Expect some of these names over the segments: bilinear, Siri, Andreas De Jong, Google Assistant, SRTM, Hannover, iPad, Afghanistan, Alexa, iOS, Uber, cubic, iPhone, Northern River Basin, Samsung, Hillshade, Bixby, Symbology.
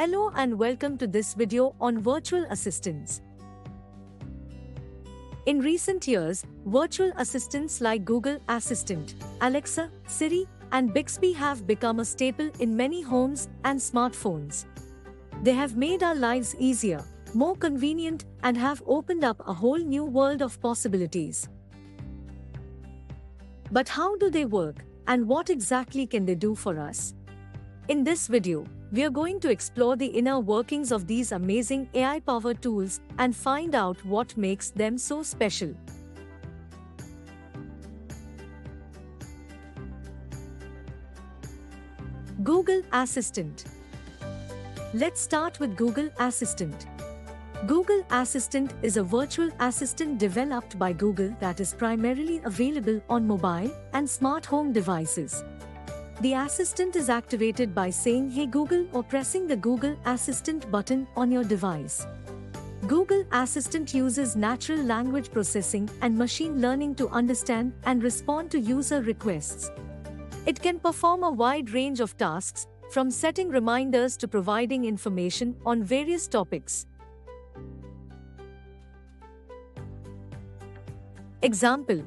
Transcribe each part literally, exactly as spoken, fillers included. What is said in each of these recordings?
Hello and welcome to this video on virtual assistants. In recent years, virtual assistants like Google Assistant, Alexa, Siri, and Bixby have become a staple in many homes and smartphones. They have made our lives easier, more convenient, and have opened up a whole new world of possibilities. But how do they work, and what exactly can they do for us? In this video, we are going to explore the inner workings of these amazing A I-powered tools and find out what makes them so special. Google Assistant. Let's start with Google Assistant. Google Assistant is a virtual assistant developed by Google that is primarily available on mobile and smart home devices. The assistant is activated by saying "Hey Google" or pressing the Google Assistant button on your device. Google Assistant uses natural language processing and machine learning to understand and respond to user requests. It can perform a wide range of tasks, from setting reminders to providing information on various topics. Example.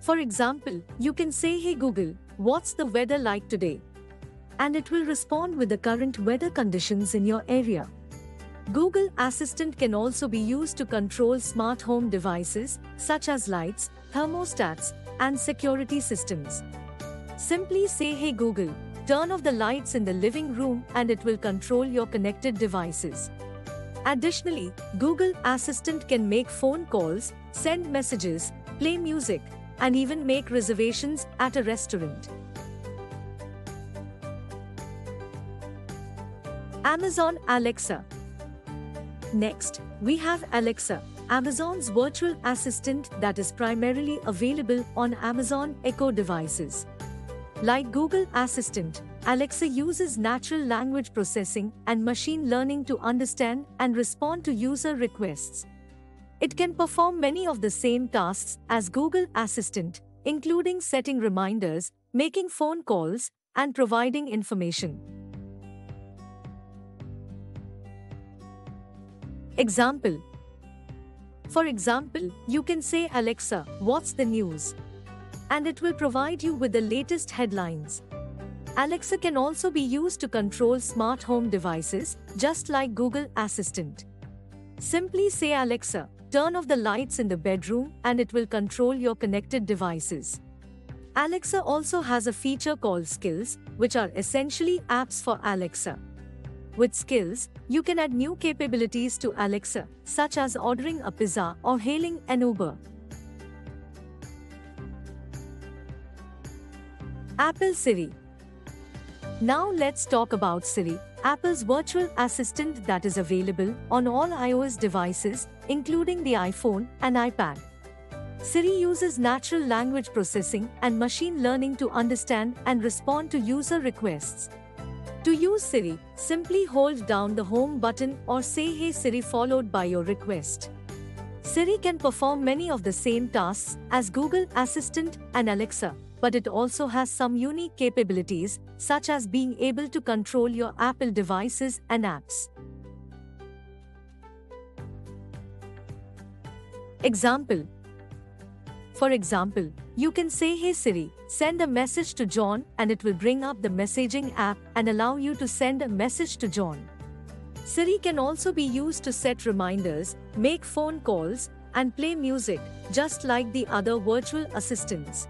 For example, you can say, "Hey Google, what's the weather like today?" And it will respond with the current weather conditions in your area. Google Assistant can also be used to control smart home devices, such as lights, thermostats, and security systems. Simply say, "Hey Google, turn off the lights in the living room," and it will control your connected devices. Additionally, Google Assistant can make phone calls, send messages, play music, and even make reservations at a restaurant. Amazon Alexa. Next, we have Alexa, Amazon's virtual assistant that is primarily available on Amazon Echo devices. Like Google Assistant, Alexa uses natural language processing and machine learning to understand and respond to user requests. It can perform many of the same tasks as Google Assistant, including setting reminders, making phone calls, and providing information. Example. For example, you can say, "Alexa, what's the news?" And it will provide you with the latest headlines. Alexa can also be used to control smart home devices, just like Google Assistant. Simply say, "Alexa, turn off the lights in the bedroom," and it will control your connected devices. Alexa also has a feature called Skills, which are essentially apps for Alexa. With Skills, you can add new capabilities to Alexa, such as ordering a pizza or hailing an Uber. Apple Siri. Now let's talk about Siri, Apple's virtual assistant that is available on all iOS devices, including the iPhone and iPad. Siri uses natural language processing and machine learning to understand and respond to user requests. To use Siri, simply hold down the home button or say, "Hey Siri," followed by your request. Siri can perform many of the same tasks as Google Assistant and Alexa, but it also has some unique capabilities, such as being able to control your Apple devices and apps. Example. For example, you can say, "Hey Siri, send a message to John," and it will bring up the messaging app and allow you to send a message to John. Siri can also be used to set reminders, make phone calls, and play music, just like the other virtual assistants.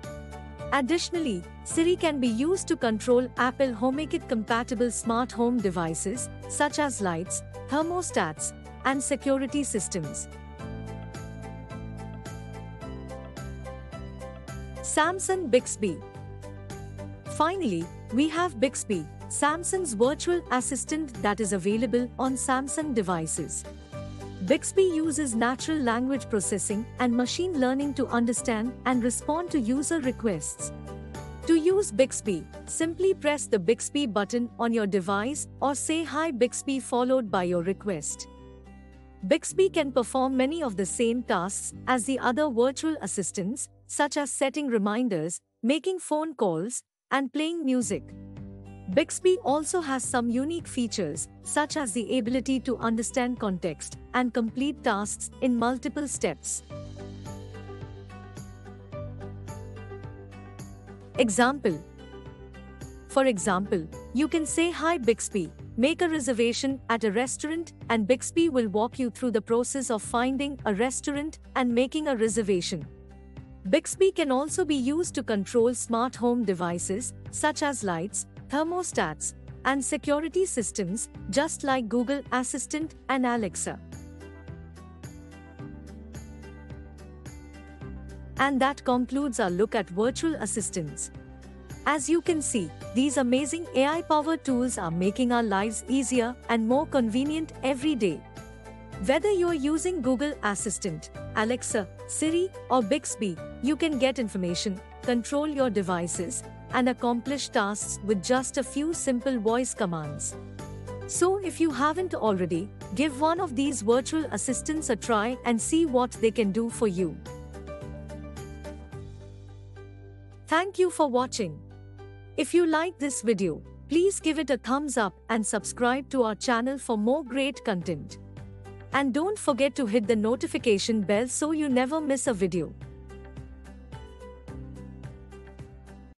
Additionally, Siri can be used to control Apple HomeKit-compatible smart home devices, such as lights, thermostats, and security systems. Samsung Bixby. Finally, we have Bixby, Samsung's virtual assistant that is available on Samsung devices. Bixby uses natural language processing and machine learning to understand and respond to user requests. To use Bixby, simply press the Bixby button on your device or say, "Hi Bixby," followed by your request. Bixby can perform many of the same tasks as the other virtual assistants, such as setting reminders, making phone calls, and playing music. Bixby also has some unique features, such as the ability to understand context and complete tasks in multiple steps. Example. For example, you can say, "Hi Bixby, make a reservation at a restaurant," and Bixby will walk you through the process of finding a restaurant and making a reservation. Bixby can also be used to control smart home devices, such as lights, thermostats, and security systems, just like Google Assistant and Alexa. And that concludes our look at virtual assistants. As you can see, these amazing A I-powered tools are making our lives easier and more convenient every day. Whether you're using Google Assistant, Alexa, Siri, or Bixby, you can get information, control your devices, and accomplish tasks with just a few simple voice commands. So if you haven't already, give one of these virtual assistants a try and see what they can do for you. Thank you for watching. If you like this video, please give it a thumbs up and subscribe to our channel for more great content. And don't forget to hit the notification bell so you never miss a video.